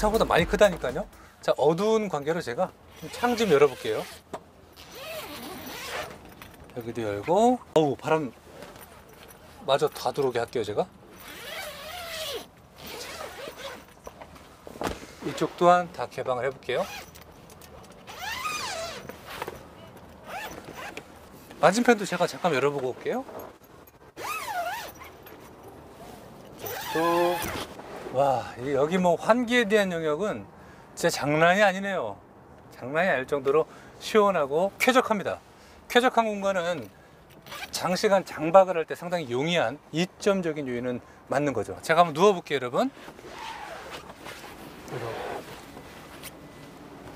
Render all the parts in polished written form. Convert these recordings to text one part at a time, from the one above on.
차보다 많이 크다니까요. 자, 어두운 관계로 제가 창 좀 열어볼게요. 여기도 열고, 어우 바람 마저 다 들어오게 할게요. 제가 이쪽 또한 다 개방을 해볼게요. 맞은편도 제가 잠깐 열어보고 올게요. 또 와, 여기 뭐 환기에 대한 영역은 진짜 장난이 아니네요. 장난이 아닐 정도로 시원하고 쾌적합니다. 쾌적한 공간은 장시간 장박을 할 때 상당히 용이한 이점적인 요인은 맞는 거죠. 제가 한번 누워볼게요, 여러분.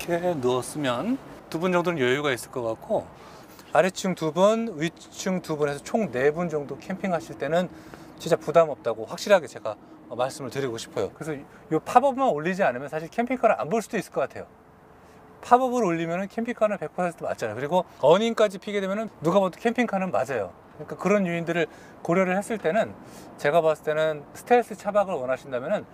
이렇게 누웠으면 두 분 정도는 여유가 있을 것 같고, 아래층 두 분, 위층 두 분에서 총 네 분 정도 캠핑하실 때는 진짜 부담 없다고 확실하게 제가 말씀을 드리고 싶어요. 그래서 이 팝업만 올리지 않으면 사실 캠핑카를 안 볼 수도 있을 것 같아요. 팝업을 올리면 캠핑카는 100% 맞잖아요. 그리고 어닝까지 피게 되면 누가 봐도 캠핑카는 맞아요. 그러니까 그런 요인들을 고려를 했을 때는, 제가 봤을 때는 스텔스 차박을 원하신다면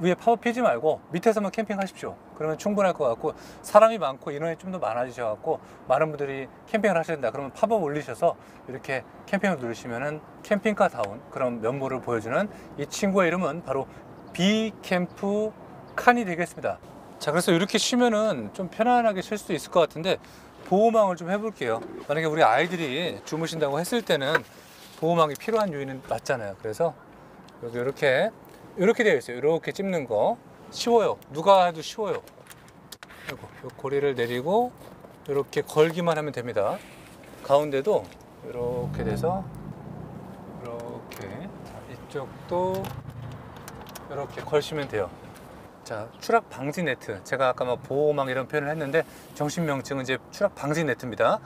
위에 팝업 피지 말고 밑에서만 캠핑하십시오. 그러면 충분할 것 같고, 사람이 많고 인원이 좀 더 많아지셔갖고 많은 분들이 캠핑을 하셔야 된다 그러면 팝업 올리셔서 이렇게 캠핑을 누르시면은 캠핑카다운 그런 면모를 보여주는, 이 친구의 이름은 바로 BE 캠프 칸이 되겠습니다. 자, 그래서 이렇게 쉬면은 좀 편안하게 쉴 수도 있을 것 같은데, 보호망을 좀 해볼게요. 만약에 우리 아이들이 주무신다고 했을 때는 보호망이 필요한 요인은 맞잖아요. 그래서 여기 이렇게 되어 있어요. 이렇게 찝는 거 쉬워요. 누가 해도 쉬워요. 그리고 요 고리를 내리고 이렇게 걸기만 하면 됩니다. 가운데도 이렇게 돼서 이렇게, 이쪽도 이렇게 걸시면 돼요. 자, 추락 방지 네트. 제가 아까 막 보호막 이런 표현을 했는데 정식 명칭은 이제 추락 방지 네트입니다.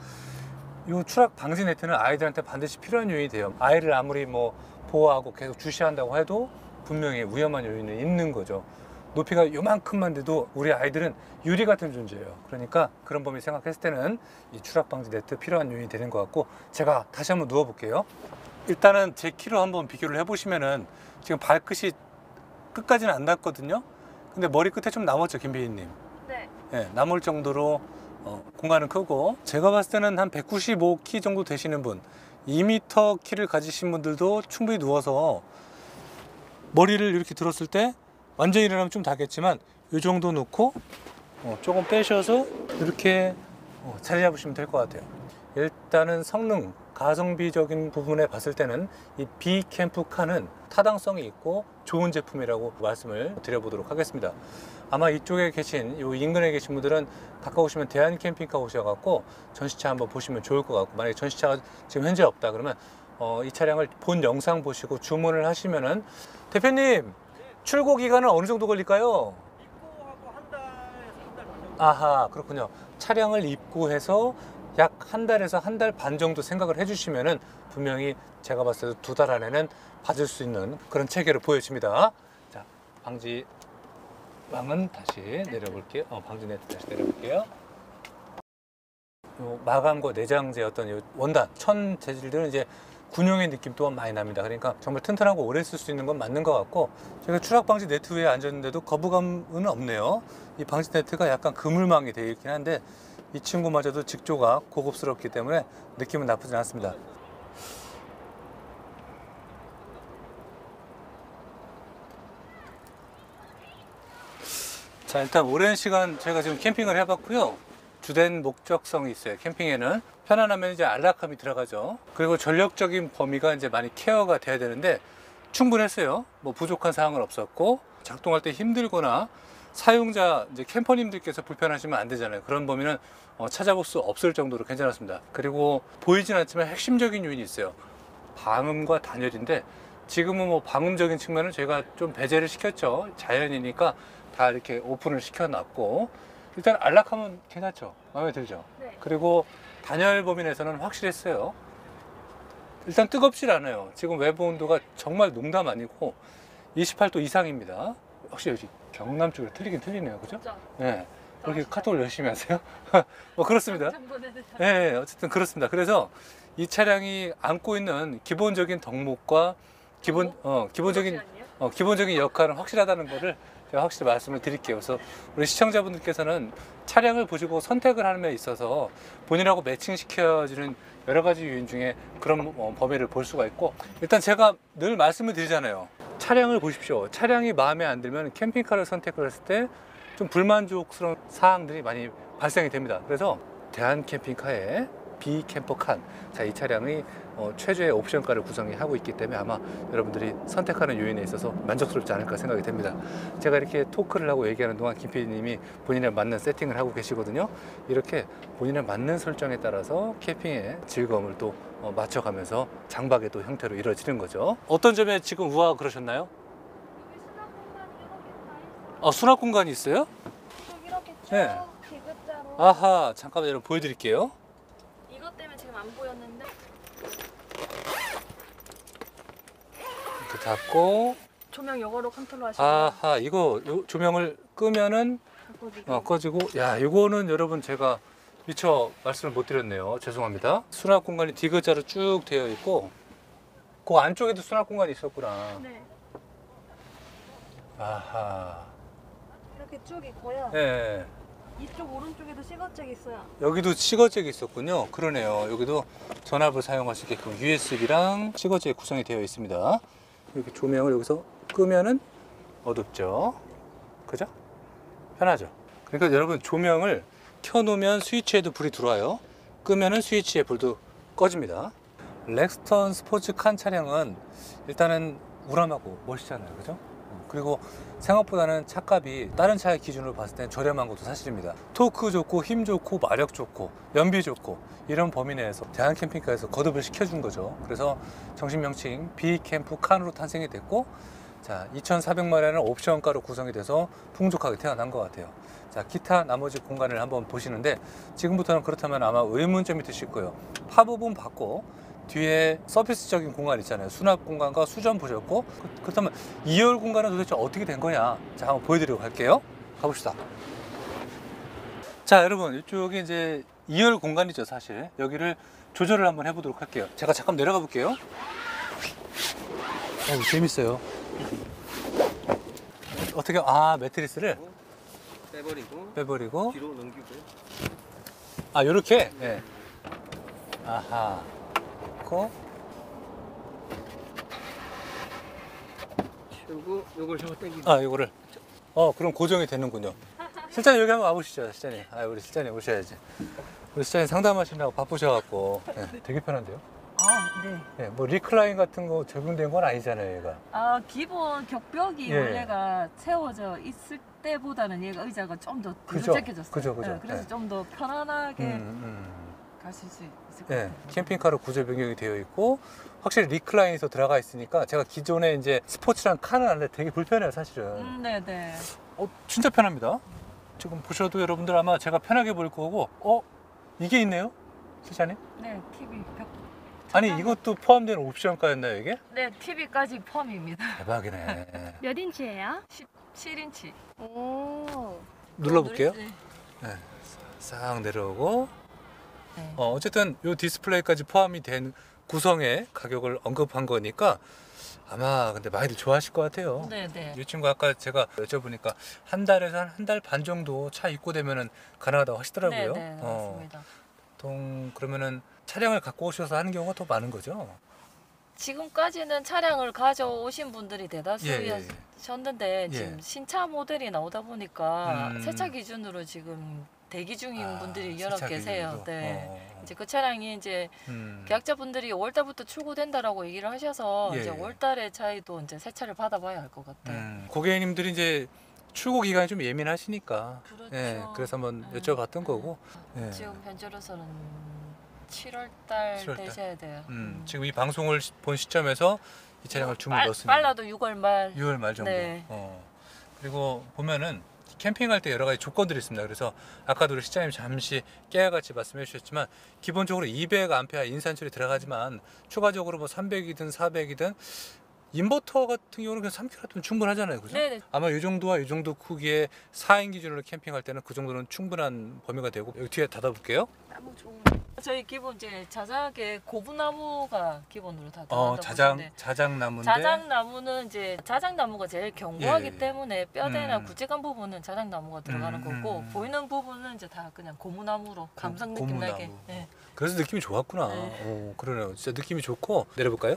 이 추락 방지 네트는 아이들한테 반드시 필요한 요인이 돼요. 아이를 아무리 뭐 보호하고 계속 주시한다고 해도 분명히 위험한 요인은 있는 거죠. 높이가 이만큼만 돼도 우리 아이들은 유리 같은 존재예요. 그러니까 그런 범위 생각했을 때는 이 추락 방지 네트 필요한 요인이 되는 것 같고, 제가 다시 한번 누워 볼게요. 일단은 제 키로 한번 비교를 해보시면은 지금 발끝이 끝까지는 안 났거든요. 근데 머리 끝에 좀 남았죠, 김비인님? 네. 네, 남을 정도로 공간은 크고, 제가 봤을 때는 한 195키 정도 되시는 분, 2m 키를 가지신 분들도 충분히 누워서 머리를 이렇게 들었을 때 완전히 일어나면 좀 닿겠지만 이 정도 놓고 조금 빼셔서 이렇게 자리 잡으시면 될 것 같아요. 일단은 성능, 가성비적인 부분에 봤을 때는 이 BE 캠프 칸은 타당성이 있고 좋은 제품이라고 말씀을 드려보도록 하겠습니다. 아마 이쪽에 계신, 이 인근에 계신 분들은 가까우시면 대한 캠핑카 오셔갖고 전시차 한번 보시면 좋을 것 같고, 만약에 전시차가 지금 현재 없다 그러면 이 차량을 본 영상 보시고 주문을 하시면은, 대표님 출고 기간은 어느 정도 걸릴까요? 입고하고 한 달, 3달 반 정도. 아하, 그렇군요. 차량을 입고해서 약 한 달에서 한 달 반 정도 생각을 해주시면은 분명히 제가 봤을 때 2달 안에는 받을 수 있는 그런 체계를 보여집니다. 자, 방지망은 다시 내려볼게요. 방지 네트 다시 내려볼게요. 요 마감과 내장재 어떤 요 원단, 천 재질들은 이제 군용의 느낌 또한 많이 납니다. 그러니까 정말 튼튼하고 오래 쓸 수 있는 건 맞는 것 같고, 제가 추락 방지 네트 위에 앉았는데도 거부감은 없네요. 이 방지 네트가 약간 그물망이 되어 있긴 한데 이 친구마저도 직조가 고급스럽기 때문에 느낌은 나쁘진 않습니다. 자, 일단 오랜 시간 제가 지금 캠핑을 해봤고요. 주된 목적성이 있어요. 캠핑에는 편안하면 이제 안락함이 들어가죠. 그리고 전력적인 범위가 이제 많이 케어가 돼야 되는데 충분했어요. 뭐 부족한 사항은 없었고, 작동할 때 힘들거나 사용자 이제 캠퍼님들께서 불편하시면 안 되잖아요. 그런 범위는 찾아볼 수 없을 정도로 괜찮았습니다. 그리고 보이진 않지만 핵심적인 요인이 있어요. 방음과 단열인데, 지금은 뭐 방음적인 측면은 저희가 좀 배제를 시켰죠. 자연이니까 다 이렇게 오픈을 시켜놨고, 일단 안락함은 괜찮죠? 마음에 들죠? 네. 그리고 단열 범위 내에서는 확실했어요. 일단 뜨겁질 않아요. 지금 외부 온도가 정말 농담 아니고 28도 이상입니다. 확실히 여기 경남 쪽으로 틀리긴 틀리네요, 그죠? 네. 그렇게 카톡을 열심히 하세요? 뭐 그렇습니다. 네, 어쨌든 그렇습니다. 그래서 이 차량이 안고 있는 기본적인 덕목과 기본적인 역할은 확실하다는 거를 제가 확실히 말씀을 드릴게요. 그래서 우리 시청자분들께서는 차량을 보시고 선택을 하는 데 있어서 본인하고 매칭시켜지는 여러 가지 요인 중에 그런 범위를 볼 수가 있고, 일단 제가 늘 말씀을 드리잖아요. 차량을 보십시오. 차량이 마음에 안 들면 캠핑카를 선택을 했을 때 좀 불만족스러운 사항들이 많이 발생이 됩니다. 그래서 대한 캠핑카의 BE 캠퍼 칸, 자, 이 차량이 최저의 옵션가를 구성이 하고 있기 때문에 아마 여러분들이 선택하는 요인에 있어서 만족스럽지 않을까 생각이 됩니다. 제가 이렇게 토크를 하고 얘기하는 동안 김 PD님이 본인에 맞는 세팅을 하고 계시거든요. 이렇게 본인에 맞는 설정에 따라서 캠핑의 즐거움을 또 맞춰가면서 장박의 또 형태로 이루어지는 거죠. 어떤 점에 지금 우아가 그러셨나요? 여기 수납 공간이 이렇게 다 있어요. 아, 수납 공간이 있어요? 이렇게 쭉 네. B자로. 아하, 잠깐만 여러분 보여드릴게요. 이것 때문에 지금 안 보였는데. 이렇게 닫고. 조명 이거로 컨트롤 하시면. 아하, 이거 조명을 끄면은 꺼지고. 야, 이거는 여러분 제가 미처 말씀을 못 드렸네요. 죄송합니다. 수납 공간이 디귿자로 쭉 되어 있고, 그 안쪽에도 수납 공간이 있었구나. 네. 아하. 이렇게 쭉 있고요. 네. 이쪽 오른쪽에도 시거잭이 있어요. 여기도 시거잭이 있었군요. 그러네요. 여기도 전압을 사용할 수 있게끔 USB랑 시거잭 구성이 되어 있습니다. 이렇게 조명을 여기서 끄면은 어둡죠. 그죠? 편하죠. 그러니까 여러분 조명을 켜놓으면 스위치에도 불이 들어와요. 끄면은 스위치에 불도 꺼집니다. 렉스턴 스포츠칸 차량은 일단은 우람하고 멋있잖아요. 그죠? 그리고 생각보다는 차값이 다른 차의 기준으로 봤을 때 저렴한 것도 사실입니다. 토크 좋고 힘 좋고 마력 좋고 연비 좋고 이런 범위 내에서 대한 캠핑카에서 거듭을 시켜준 거죠. 그래서 정식 명칭 BE 캠프 칸으로 탄생이 됐고, 자, 2,400만원은 옵션가로 구성이 돼서 풍족하게 태어난 것 같아요. 자, 기타 나머지 공간을 한번 보시는데, 지금부터는 그렇다면 아마 의문점이 드실 거예요. 팝업은 받고 뒤에 서비스적인 공간 있잖아요. 수납 공간과 수전 보셨고, 그렇다면 2열 공간은 도대체 어떻게 된 거냐. 자, 한번 보여드리고 갈게요. 가봅시다. 자, 여러분 이쪽이 이제 2열 공간이죠. 사실 여기를 조절을 한번 해보도록 할게요. 제가 잠깐 내려가 볼게요. 재밌어요. 어떻게, 아, 매트리스를 빼버리고 뒤로 넘기고, 아, 요렇게. 네. 아하. 그리고 요걸 잡아 당기고, 아, 요거를, 그럼 고정이 되는군요. 실장님 여기 한번 와보시죠. 실장님, 아, 우리 실장님 오셔야지. 우리 실장님 상담하시느라고 바쁘셔갖고. 네, 되게 편한데요. 아, 네. 네, 뭐 리클라인 같은 거 적용된 건 아니잖아요, 얘가. 아, 기본 격벽이 예. 원래가 채워져 있을 때보다는 얘가 의자가 좀 더 뒤로 찢겨졌어요. 그죠. 네, 그래서 네. 좀 더 편안하게 가실 수 있을 것 같아요. 캠핑카로 구조 변경이 되어 있고, 확실히 리클라인에서 들어가 있으니까 제가 기존에 이제 스포츠랑 칸을 하는데 되게 불편해요, 사실은. 네네. 진짜 편합니다. 지금 보셔도 여러분들 아마 제가 편하게 보일 거고, 이게 있네요, 실장님? 네, TV 벽. 아니, 이것도 포함된 옵션가였나요, 이게? 네, TV까지 포함입니다. 대박이네. 몇 인치예요? 17인치. 오. 눌러볼게요. 네. 싹 내려오고. 네. 어쨌든 이 디스플레이까지 포함이 된 구성의 가격을 언급한 거니까 아마 근데 많이들 좋아하실 것 같아요. 네네. 이 친구 아까 제가 여쭤보니까 한 달에서 한 달 반 정도 차 입고되면 가능하다고 하시더라고요. 네네, 맞습니다. 보통 그러면은 차량을 갖고 오셔서 하는 경우가 더 많은 거죠? 지금까지는 차량을 가져오신 분들이 대다수였는데 지금 신차 모델이 나오다 보니까 세차 기준으로 지금 대기 중인 분들이 여러 계세요. 네. 이제 그 차량이 이제 계약자분들이 5월달부터 출고된다라고 얘기를 하셔서 이제 5월달에 차에도 이제 세차를 받아봐야 할 것 같아요. 고객님들이 이제 출고 기간이 좀 예민하시니까. 그렇죠. 예, 그래서 한번 여쭤봤던 거고. 예. 지금 현재로서는 7월달 되셔야 돼요. 지금 이 방송을 본 시점에서 이 차량을 주문했습니다. 빨라도 6월 말. 6월 말 정도. 네. 그리고 보면은 캠핑할 때 여러 가지 조건들이 있습니다. 그래서 아까도 우리 시장님 잠시 깨알같이 말씀해 주셨지만, 기본적으로 200A 인산철이 들어가지만 추가적으로 뭐 300이든 400이든 인버터 같은 경우는 그냥 3kW면 충분하잖아요, 그죠? 네네. 아마 이 정도와 이 정도 크기의 4인 기준으로 캠핑할 때는 그 정도는 충분한 범위가 되고, 여기 뒤에 닫아볼게요. 나무 좋은. 저희 기본 이제 자작에 고부나무가 기본으로 다 들어간다고 보시는데, 자작나무인데 자작나무는 이제 자작나무가 제일 견고하기 때문에 뼈대나 구직한 부분은 자작나무가 들어가는 거고 보이는 부분은 이제 다 그냥 고무나무로 감성 느낌 나게. 네. 그래서 느낌이 좋았구나. 네. 오, 그러네요. 진짜 느낌이 좋고. 내려볼까요?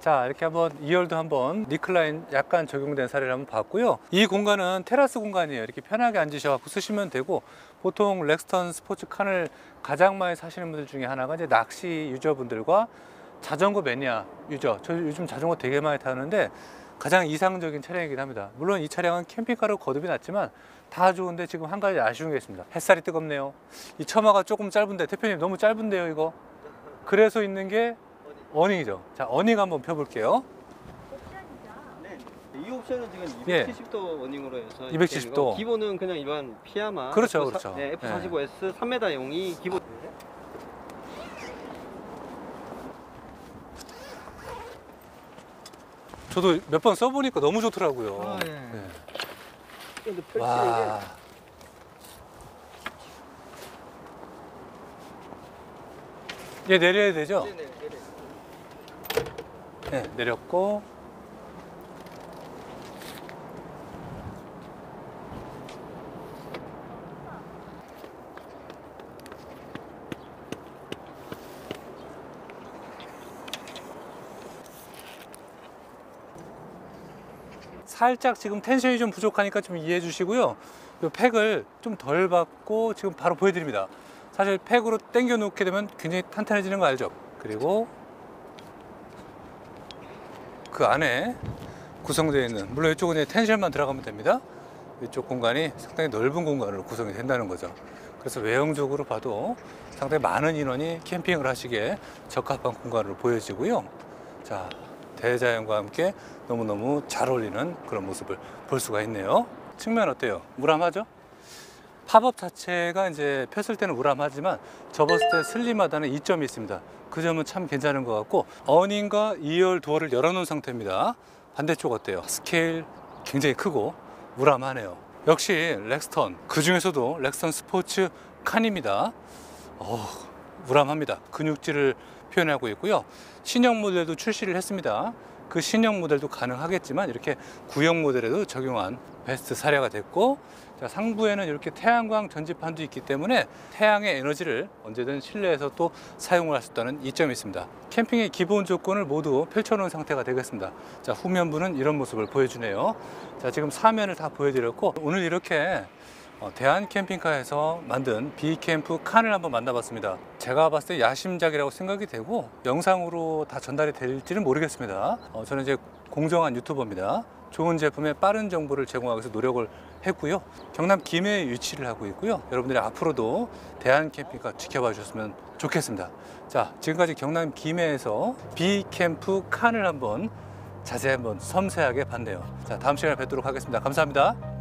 자, 이렇게 한번 2열도 한번 리클라인 약간 적용된 사례를 한번 봤고요. 이 공간은 테라스 공간이에요. 이렇게 편하게 앉으셔서 쓰시면 되고, 보통 렉스턴 스포츠칸을 가장 많이 사시는 분들 중에 하나가 이제 낚시 유저분들과 자전거 매니아 유저, 저 요즘 자전거 되게 많이 타는데 가장 이상적인 차량이긴 합니다. 물론 이 차량은 캠핑카로 거듭이 났지만 다 좋은데 지금 한 가지 아쉬운 게 있습니다. 햇살이 뜨겁네요. 이 처마가 조금 짧은데, 대표님 너무 짧은데요 이거? 그래서 있는 게 어닝이죠. 자, 어닝 한번 펴볼게요. 이 옵션은 지금 270도 어닝으로 해서 270도. 기본은 그냥 일반 피아마. 그렇죠, 그렇죠. 네, F45S 3m용이 기본. 저도 몇 번 써보니까 너무 좋더라고요. 아, 예. 네. 근데 펼치는 게. 얘 내려야 되죠? 네네, 내려. 네, 내렸고. 살짝 지금 텐션이 좀 부족하니까 좀 이해해 주시고요. 이 팩을 좀 덜 받고 지금 바로 보여드립니다. 사실 팩으로 당겨 놓게 되면 굉장히 탄탄해지는 거 알죠? 그리고 그 안에 구성되어 있는, 물론 이쪽은 이제 텐션만 들어가면 됩니다. 이쪽 공간이 상당히 넓은 공간으로 구성이 된다는 거죠. 그래서 외형적으로 봐도 상당히 많은 인원이 캠핑을 하시기에 적합한 공간으로 보여지고요. 자, 대자연과 함께 너무너무 잘 어울리는 그런 모습을 볼 수가 있네요. 측면 어때요? 우람하죠? 팝업 자체가 이제 폈을 때는 우람하지만 접었을 때 슬림하다는 이점이 있습니다. 그 점은 참 괜찮은 것 같고, 어닝과 2열 도어를 열어놓은 상태입니다. 반대쪽 어때요? 스케일 굉장히 크고 우람하네요. 역시 렉스턴, 그 중에서도 렉스턴 스포츠 칸입니다. 우람합니다. 근육질을 표현하고 있고요. 신형 모델도 출시를 했습니다. 그 신형 모델도 가능하겠지만 이렇게 구형 모델에도 적용한 베스트 사례가 됐고, 자, 상부에는 이렇게 태양광 전지판도 있기 때문에 태양의 에너지를 언제든 실내에서 또 사용을 할 수 있다는 이점이 있습니다. 캠핑의 기본 조건을 모두 펼쳐놓은 상태가 되겠습니다. 자, 후면부는 이런 모습을 보여주네요. 자, 지금 사면을 다 보여드렸고, 오늘 이렇게 대한 캠핑카에서 만든 BE 캠프 칸을 한번 만나봤습니다. 제가 봤을 때 야심작이라고 생각이 되고 영상으로 다 전달이 될지는 모르겠습니다. 저는 이제 공정한 유튜버입니다. 좋은 제품에 빠른 정보를 제공하기 위해서 노력을 했고요. 경남 김해에 위치를 하고 있고요. 여러분들이 앞으로도 대한 캠핑카 지켜봐 주셨으면 좋겠습니다. 자, 지금까지 경남 김해에서 BE 캠프 칸을 한번 자세히 한번 섬세하게 봤네요. 자, 다음 시간에 뵙도록 하겠습니다. 감사합니다.